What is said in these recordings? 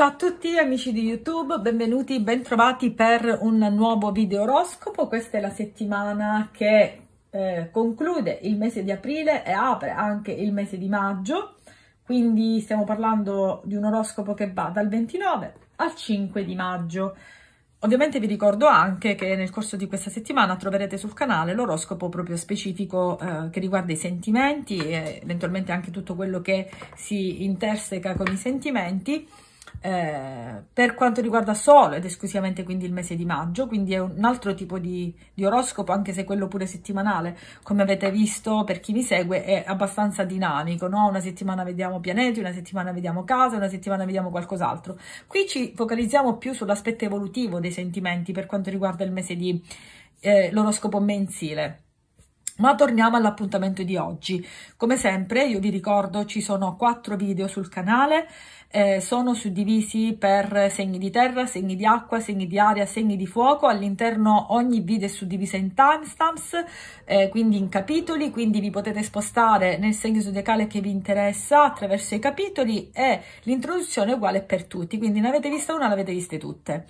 Ciao a tutti amici di YouTube, benvenuti, bentrovati per un nuovo video oroscopo. Questa è la settimana che conclude il mese di aprile e apre anche il mese di maggio, quindi stiamo parlando di un oroscopo che va dal 29 al 5 di maggio. Ovviamente vi ricordo anche che nel corso di questa settimana troverete sul canale l'oroscopo proprio specifico che riguarda i sentimenti e eventualmente anche tutto quello che si interseca con i sentimenti per quanto riguarda solo ed esclusivamente quindi il mese di maggio, quindi è un altro tipo di oroscopo, anche se quello pure settimanale, come avete visto per chi mi segue, è abbastanza dinamico, no? Una settimana vediamo pianeti, una settimana vediamo casa, una settimana vediamo qualcos'altro. Qui ci focalizziamo più sull'aspetto evolutivo dei sentimenti per quanto riguarda il mese di l'oroscopo mensile. Ma torniamo all'appuntamento di oggi. Come sempre io vi ricordo ci sono 4 video sul canale, sono suddivisi per segni di terra, segni di acqua, segni di aria, segni di fuoco. All'interno ogni video è suddivisa in timestamps, quindi in capitoli, quindi vi potete spostare nel segno zodiacale che vi interessa attraverso i capitoli, e l'introduzione è uguale per tutti, quindi ne avete vista una, l'avete viste tutte.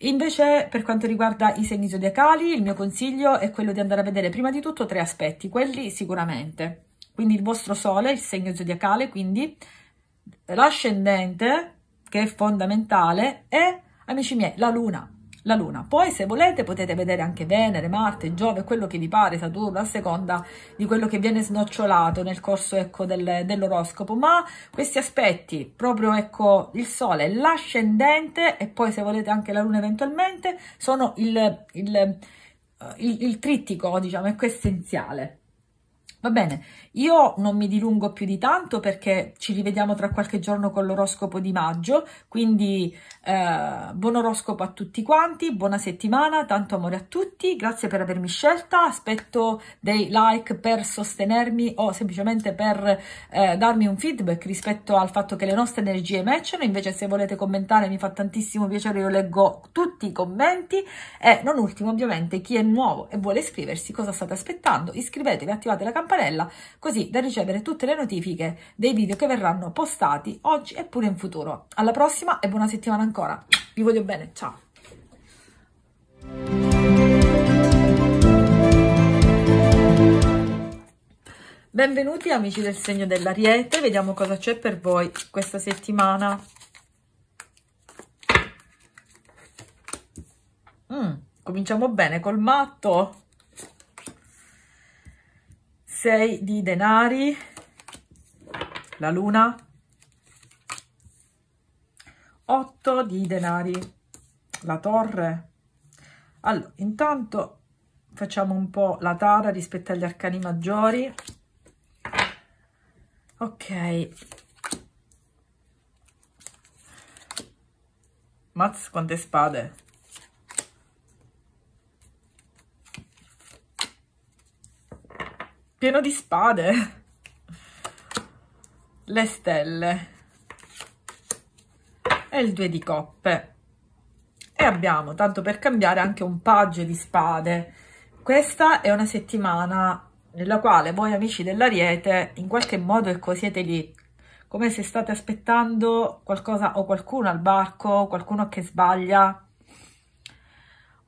Invece per quanto riguarda i segni zodiacali, il mio consiglio è quello di andare a vedere prima di tutto 3 aspetti, quelli sicuramente, quindi il vostro sole, il segno zodiacale, quindi l'ascendente che è fondamentale e, amici miei, la luna. Poi se volete potete vedere anche Venere, Marte, Giove, quello che vi pare, Saturno, a seconda di quello che viene snocciolato nel corso, ecco, dell'oroscopo, ma questi aspetti, proprio, ecco, il sole, l'ascendente e poi se volete anche la luna eventualmente, sono il trittico, diciamo, ecco, essenziale. Va bene, io non mi dilungo più di tanto perché ci rivediamo tra qualche giorno con l'oroscopo di maggio, quindi buon oroscopo a tutti quanti, buona settimana, tanto amore a tutti, grazie per avermi scelta, aspetto dei like per sostenermi o semplicemente per darmi un feedback rispetto al fatto che le nostre energie matchano. Invece se volete commentare mi fa tantissimo piacere, io leggo tutti i commenti e non ultimo ovviamente chi è nuovo e vuole iscriversi, cosa state aspettando? Iscrivetevi, attivate la campanella, così da ricevere tutte le notifiche dei video che verranno postati oggi e pure in futuro. Alla prossima e buona settimana ancora. Vi voglio bene, ciao! Benvenuti amici del segno dell'Ariete, vediamo cosa c'è per voi questa settimana. Cominciamo bene col matto. 6 di denari, la luna, 8 di denari, la torre. Allora, intanto facciamo un po' la tara rispetto agli arcani maggiori. Ok. Mazz, quante spade! Pieno di spade, le stelle e il 2 di coppe, e abbiamo, tanto per cambiare, anche un paggio di spade. Questa è una settimana nella quale voi amici dell'Ariete in qualche modo, ecco, siete lì come se state aspettando qualcosa o qualcuno al varco, qualcuno che sbaglia,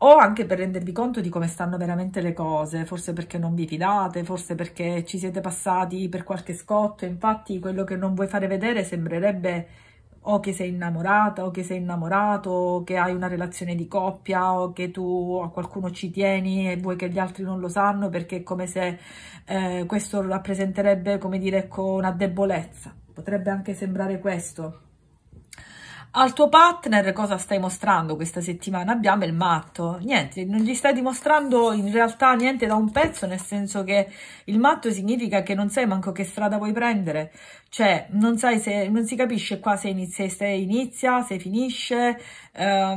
o anche per rendervi conto di come stanno veramente le cose, forse perché non vi fidate, forse perché ci siete passati per qualche scotto. Infatti quello che non vuoi fare vedere sembrerebbe o che sei innamorata o che sei innamorato, o che hai una relazione di coppia, o che tu a qualcuno ci tieni e vuoi che gli altri non lo sanno, perché è come se questo rappresenterebbe, come dire, ecco, una debolezza, potrebbe anche sembrare questo. Al tuo partner cosa stai mostrando questa settimana? Abbiamo il matto. Niente, non gli stai dimostrando in realtà niente da un pezzo, nel senso che il matto significa che non sai manco che strada vuoi prendere, cioè non sai, se non si capisce qua se inizia, se finisce. Tra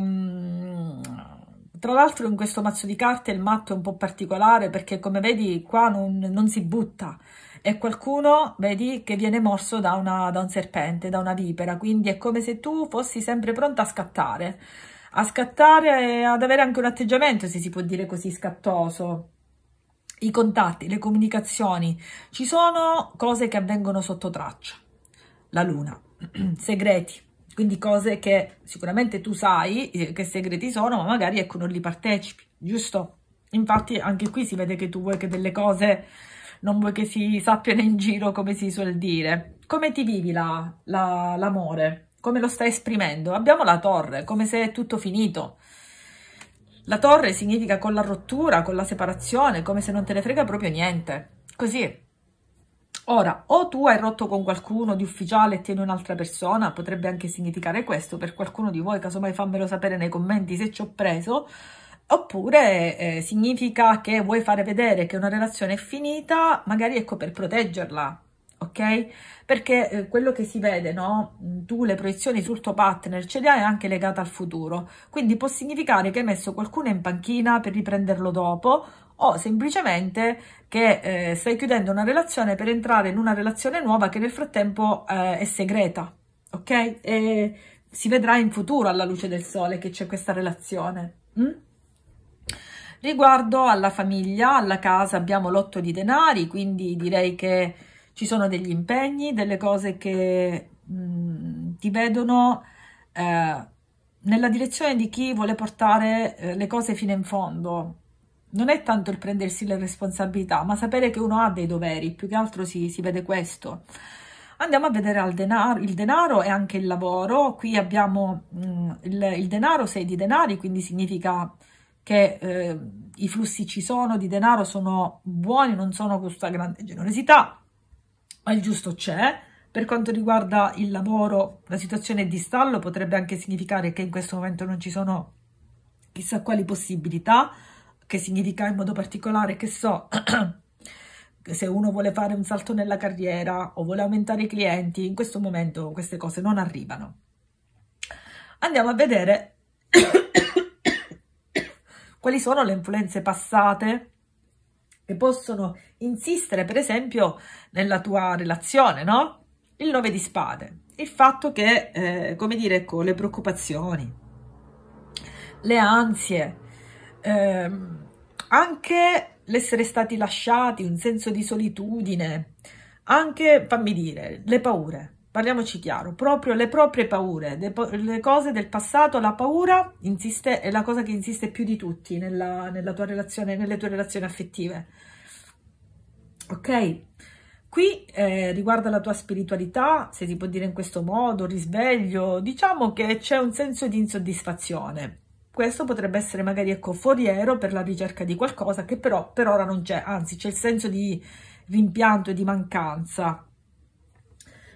l'altro in questo mazzo di carte il matto è un po' particolare perché, come vedi qua, non si butta. È qualcuno, vedi, che viene morso da un serpente, da una vipera, quindi è come se tu fossi sempre pronta a scattare, ad avere anche un atteggiamento, se si può dire così, scattoso. I contatti, le comunicazioni, ci sono cose che avvengono sotto traccia, la luna, segreti, Quindi cose che sicuramente tu sai che segreti sono, ma magari ecco non li partecipi, giusto? Infatti anche qui si vede che tu vuoi che delle cose non vuoi che si sappiano in giro, come si suol dire. Come ti vivi l'amore? Come lo stai esprimendo? Abbiamo la torre, come se è tutto finito. La torre significa con la rottura, con la separazione, come se non te ne frega proprio niente. Così. Ora, o tu hai rotto con qualcuno di ufficiale e tieni un'altra persona, potrebbe anche significare questo per qualcuno di voi, casomai fammelo sapere nei commenti se ci ho preso, oppure significa che vuoi fare vedere che una relazione è finita, magari ecco per proteggerla, ok? Perché quello che si vede, no? Tu le proiezioni sul tuo partner ce le hai anche legate al futuro, quindi può significare che hai messo qualcuno in panchina per riprenderlo dopo, o semplicemente che stai chiudendo una relazione per entrare in una relazione nuova che nel frattempo è segreta, ok? E si vedrà in futuro alla luce del sole che c'è questa relazione. Riguardo alla famiglia, alla casa, abbiamo l'otto di denari, quindi direi che ci sono degli impegni, delle cose che ti vedono nella direzione di chi vuole portare le cose fino in fondo. Non è tanto il prendersi le responsabilità, ma sapere che uno ha dei doveri, più che altro si vede questo. Andiamo a vedere il denaro e anche il lavoro. Qui abbiamo il denaro, 6 di denari, quindi significa che i flussi ci sono, di denaro sono buoni, non sono questa grande generosità, ma il giusto c'è. Per quanto riguarda il lavoro, la situazione è di stallo, potrebbe anche significare che in questo momento non ci sono chissà quali possibilità, che significa in modo particolare, che so, se uno vuole fare un salto nella carriera o vuole aumentare i clienti, in questo momento queste cose non arrivano. Andiamo a vedere quali sono le influenze passate che possono insistere, per esempio, nella tua relazione, no? Il 9 di spade, il fatto che, come dire, ecco, le preoccupazioni, le ansie, anche l'essere stati lasciati, un senso di solitudine, anche, fammi dire, le paure. Parliamoci chiaro, proprio le proprie paure, le cose del passato. La paura insiste, è la cosa che insiste più di tutti nella tua relazione, nelle tue relazioni affettive. Ok? Qui riguarda la tua spiritualità, se si può dire in questo modo, risveglio, diciamo che c'è un senso di insoddisfazione. Questo potrebbe essere magari ecco foriero per la ricerca di qualcosa che però per ora non c'è, anzi c'è il senso di rimpianto e di mancanza.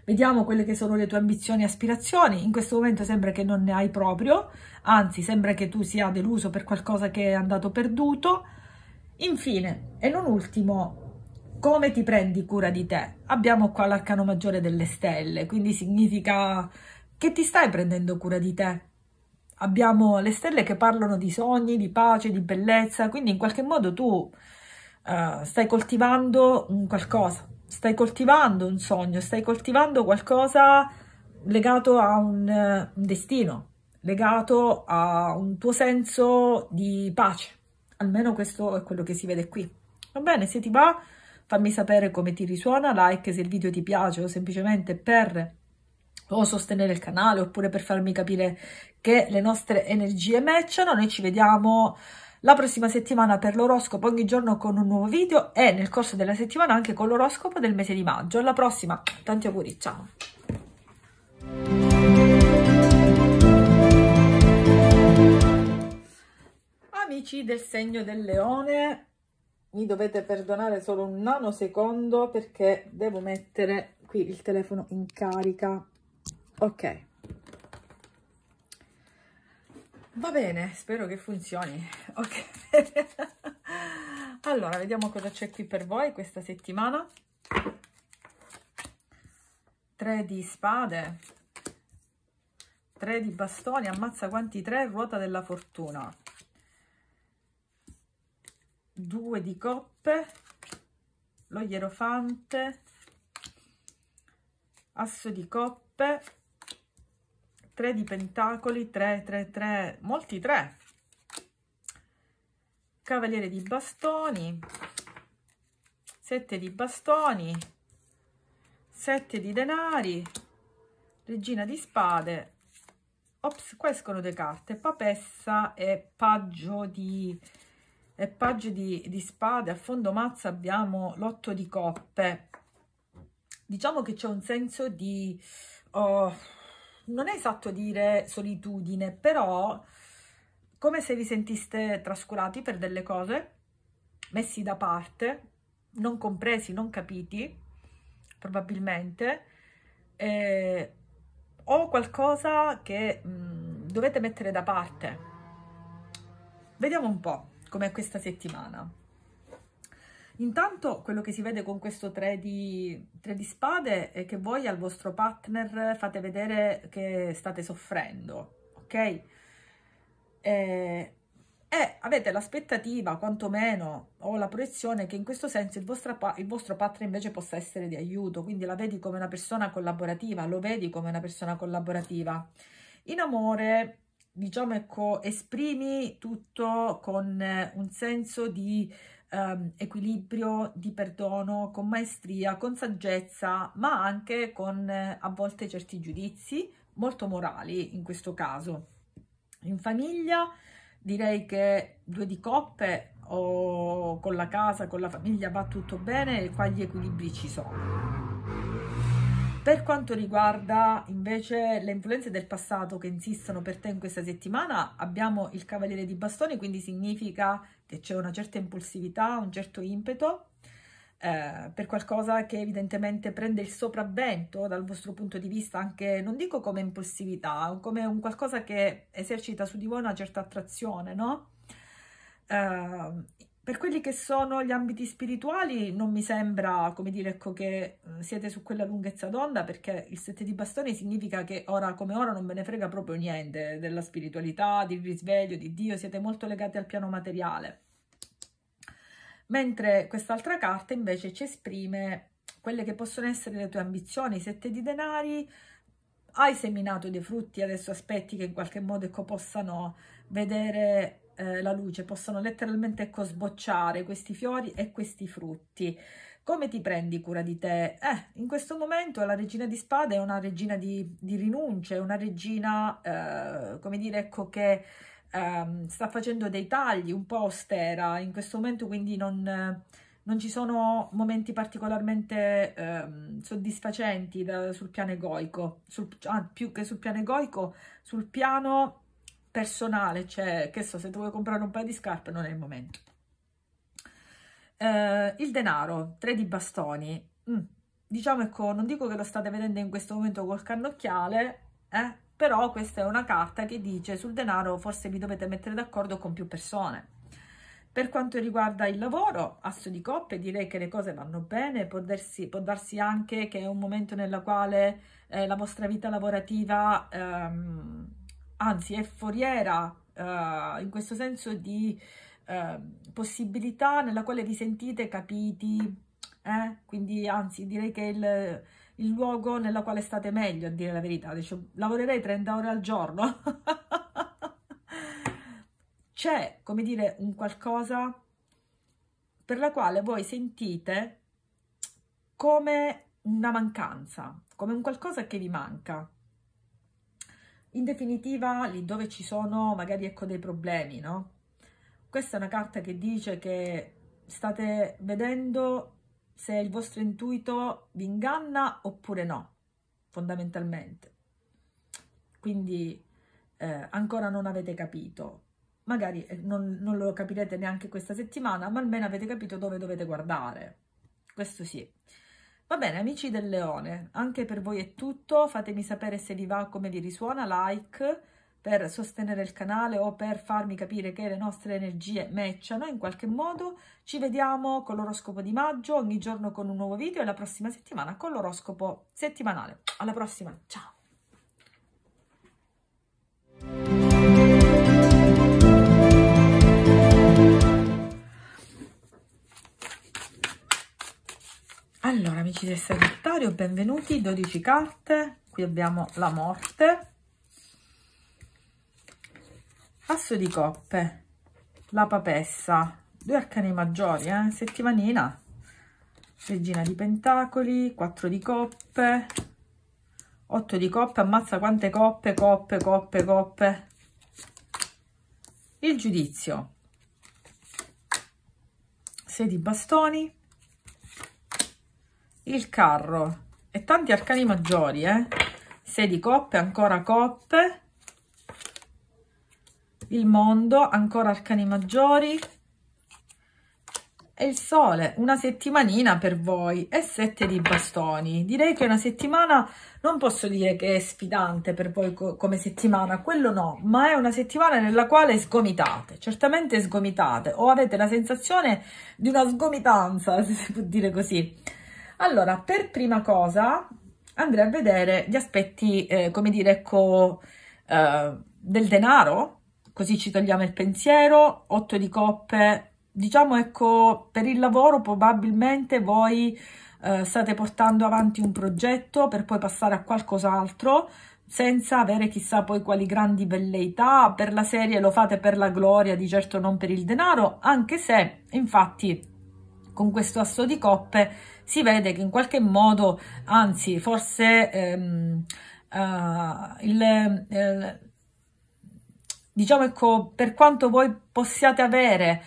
Vediamo quelle che sono le tue ambizioni e aspirazioni. In questo momento sembra che non ne hai proprio, anzi sembra che tu sia deluso per qualcosa che è andato perduto. Infine, e non ultimo, come ti prendi cura di te? Abbiamo qua l'arcano maggiore delle stelle, quindi significa che ti stai prendendo cura di te. Abbiamo le stelle che parlano di sogni, di pace, di bellezza, quindi in qualche modo tu stai coltivando un qualcosa. Stai coltivando un sogno, stai coltivando qualcosa legato a un destino, legato a un tuo senso di pace. Almeno questo è quello che si vede qui. Va bene, se ti va fammi sapere come ti risuona, like se il video ti piace o semplicemente per o sostenere il canale oppure per farmi capire che le nostre energie matchano. Noi ci vediamo la prossima settimana per l'oroscopo, ogni giorno con un nuovo video, e nel corso della settimana anche con l'oroscopo del mese di maggio. Alla prossima, tanti auguri, ciao! Amici del segno del leone, mi dovete perdonare solo un nanosecondo perché devo mettere qui il telefono in carica. Ok. Va bene, spero che funzioni. Ok. Allora, vediamo cosa c'è qui per voi questa settimana. 3 di spade, 3 di bastoni, ammazza quanti 3, ruota della fortuna, 2 di coppe, lo ierofante, asso di coppe, 3 di pentacoli, 3, 3, 3, molti 3, cavaliere di bastoni, 7 di bastoni, 7 di denari, regina di spade, Ops, qua escono due carte, papessa e paggio di spade. A fondo mazza abbiamo l'otto di coppe. Diciamo che c'è un senso di... non è esatto dire solitudine, però come se vi sentiste trascurati per delle cose, messi da parte, non compresi, non capiti, probabilmente, o qualcosa che dovete mettere da parte. Vediamo un po' com'è questa settimana. Intanto quello che si vede con questo 3 di spade è che voi al vostro partner fate vedere che state soffrendo, ok? Avete l'aspettativa, quantomeno, o la proiezione che in questo senso il vostro partner invece possa essere di aiuto, quindi la vedi come una persona collaborativa, lo vedi come una persona collaborativa. In amore, diciamo, ecco, esprimi tutto con un senso di equilibrio, di perdono, con maestria, con saggezza, ma anche con a volte certi giudizi molto morali in questo caso. In famiglia direi che 2 di coppe o con la casa, con la famiglia va tutto bene e qua gli equilibri ci sono. Per quanto riguarda invece le influenze del passato che insistono per te in questa settimana, abbiamo il cavaliere di bastoni, quindi significa che c'è una certa impulsività, un certo impeto per qualcosa che evidentemente prende il sopravvento dal vostro punto di vista, anche non dico come impulsività, come un qualcosa che esercita su di voi una certa attrazione, no? Per quelli che sono gli ambiti spirituali non mi sembra, come dire, ecco, che siete su quella lunghezza d'onda, perché il 7 di bastoni significa che ora come ora non ve ne frega proprio niente della spiritualità, del risveglio, di Dio, siete molto legati al piano materiale. Mentre quest'altra carta invece ci esprime quelle che possono essere le tue ambizioni. 7 di denari, hai seminato dei frutti, adesso aspetti che in qualche modo, ecco, possano vedere... la luce, possono letteralmente, ecco, sbocciare questi fiori e questi frutti. Come ti prendi cura di te? In questo momento la regina di spade è una regina di rinunce, una regina, come dire, ecco, che sta facendo dei tagli, un po' austera in questo momento, quindi non ci sono momenti particolarmente soddisfacenti sul piano egoico, più che sul piano egoico, sul piano personale, cioè, che so, se tu vuoi comprare un paio di scarpe non è il momento. Il denaro, 3 di bastoni, diciamo, ecco, non dico che lo state vedendo in questo momento col cannocchiale, però questa è una carta che dice sul denaro forse vi dovete mettere d'accordo con più persone. Per quanto riguarda il lavoro, asso di coppe, direi che le cose vanno bene, può darsi anche che è un momento nella quale la vostra vita lavorativa... anzi, è foriera in questo senso di possibilità nella quale vi sentite capiti, quindi anzi direi che è il luogo nella quale state meglio, a dire la verità. Dice, lavorerei 30 ore al giorno. C'è, come dire, un qualcosa per la quale voi sentite come una mancanza, come un qualcosa che vi manca. In definitiva, lì dove ci sono magari, ecco, dei problemi, no? Questa è una carta che dice che state vedendo se il vostro intuito vi inganna oppure no, fondamentalmente. Quindi ancora non avete capito. Magari non lo capirete neanche questa settimana, ma almeno avete capito dove dovete guardare. Questo sì. Va bene, amici del leone, anche per voi è tutto. Fatemi sapere se vi va, come vi risuona, like per sostenere il canale o per farmi capire che le nostre energie matchano in qualche modo. Ci vediamo con l'oroscopo di maggio, ogni giorno con un nuovo video, e la prossima settimana con l'oroscopo settimanale. Alla prossima, ciao! Allora, amici del Sagittario, benvenuti, 12 carte, qui abbiamo la morte, asso di coppe, la papessa, 2 arcani maggiori, settimanina, regina di pentacoli, 4 di coppe, 8 di coppe, ammazza quante coppe. Il giudizio, 6 di bastoni, il carro e tanti arcani maggiori, 6 di coppe, ancora coppe, il mondo, ancora arcani maggiori, e il sole, una settimanina per voi, e 7 di bastoni. Direi che una settimana, non posso dire che è sfidante per voi come settimana, quello no, ma è una settimana nella quale sgomitate, certamente sgomitate, o avete la sensazione di una sgomitanza, se si può dire così. Allora, per prima cosa andrei a vedere gli aspetti, come dire, ecco, del denaro, così ci togliamo il pensiero. 8 di coppe, diciamo, ecco, per il lavoro probabilmente voi state portando avanti un progetto per poi passare a qualcos'altro senza avere chissà poi quali grandi velleità. Per la serie lo fate per la gloria, di certo non per il denaro, anche se infatti con questo asso di coppe si vede che in qualche modo, anzi forse diciamo, ecco, per quanto voi possiate avere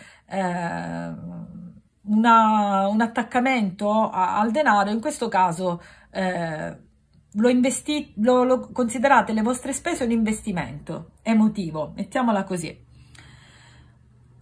un attaccamento al denaro, in questo caso lo considerate le vostre spese un investimento emotivo, mettiamola così.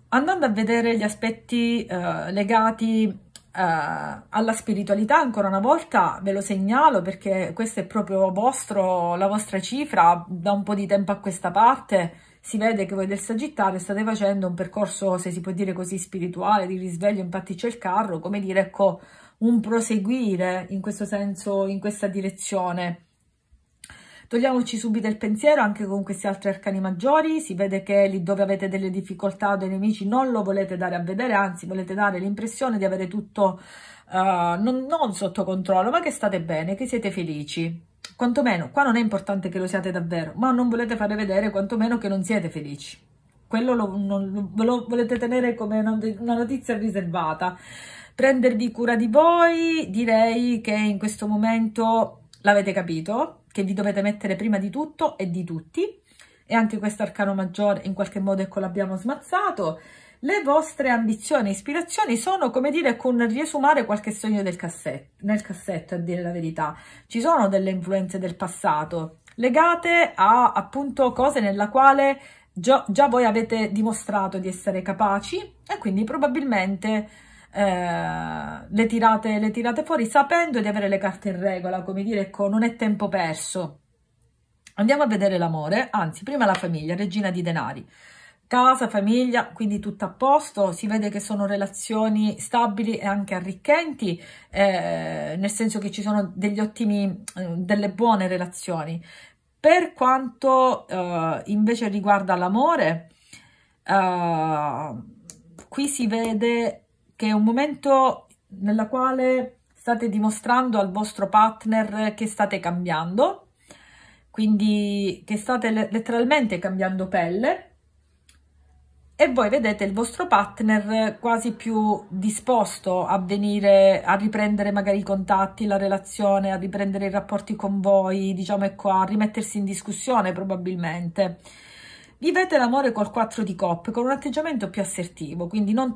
Andando a vedere gli aspetti legati alla spiritualità, ancora una volta ve lo segnalo perché questo è proprio vostro, la vostra cifra. Da un po' di tempo a questa parte si vede che voi del Sagittario state facendo un percorso, se si può dire così, spirituale, di risveglio. Infatti c'è il carro, come dire, ecco, un proseguire in questo senso, in questa direzione. Togliamoci subito il pensiero anche con questi altri arcani maggiori. Si vede che lì dove avete delle difficoltà o dei nemici non lo volete dare a vedere, anzi volete dare l'impressione di avere tutto non sotto controllo, ma che state bene, che siete felici. Quantomeno qua non è importante che lo siate davvero, ma non volete fare vedere quantomeno che non siete felici. Quello lo volete tenere come una notizia riservata. Prendervi cura di voi, direi che in questo momento l'avete capito, che vi dovete mettere prima di tutto e di tutti, e anche questo arcano maggiore in qualche modo, ecco, l'abbiamo smazzato. Le vostre ambizioni e ispirazioni sono, come dire, con riesumare qualche sogno nel cassetto, a dire la verità. Ci sono delle influenze del passato legate a, appunto, cose nella quale già voi avete dimostrato di essere capaci, e quindi probabilmente le tirate fuori sapendo di avere le carte in regola, come dire, ecco, non è tempo perso. Andiamo a vedere l'amore, anzi prima la famiglia, regina di denari, casa, famiglia, quindi tutto a posto. Si vede che sono relazioni stabili e anche arricchenti, nel senso che ci sono degli ottimi, delle buone relazioni. Per quanto invece riguarda l'amore, qui si vede che è un momento nella quale state dimostrando al vostro partner che state cambiando, quindi che state letteralmente cambiando pelle, e voi vedete il vostro partner quasi più disposto a venire, a riprendere magari i contatti, la relazione, a riprendere i rapporti con voi, diciamo, ecco, a rimettersi in discussione probabilmente. Vivete l'amore col 4 di coppe, con un atteggiamento più assertivo, quindi non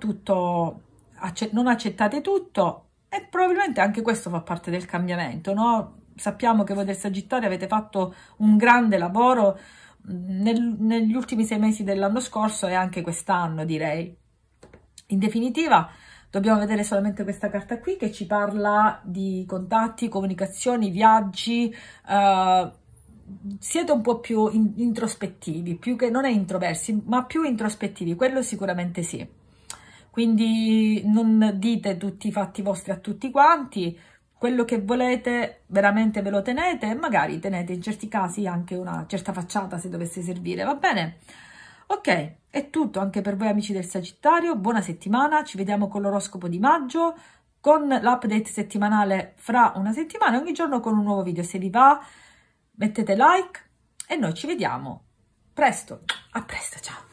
accettate tutto, e probabilmente anche questo fa parte del cambiamento, no? Sappiamo che voi del Sagittario avete fatto un grande lavoro negli ultimi 6 mesi dell'anno scorso e anche quest'anno, direi. In definitiva dobbiamo vedere solamente questa carta qui, che ci parla di contatti, comunicazioni, viaggi. Siete un po' più introspettivi, più che non è introversi, ma più introspettivi, quello sicuramente sì. Quindi non dite tutti i fatti vostri a tutti quanti, quello che volete veramente ve lo tenete, e magari tenete in certi casi anche una certa facciata se dovesse servire, va bene? Ok, è tutto anche per voi amici del Sagittario, buona settimana, ci vediamo con l'oroscopo di maggio, con l'update settimanale fra una settimana, ogni giorno con un nuovo video. Se vi va mettete like e noi ci vediamo presto, a presto, ciao!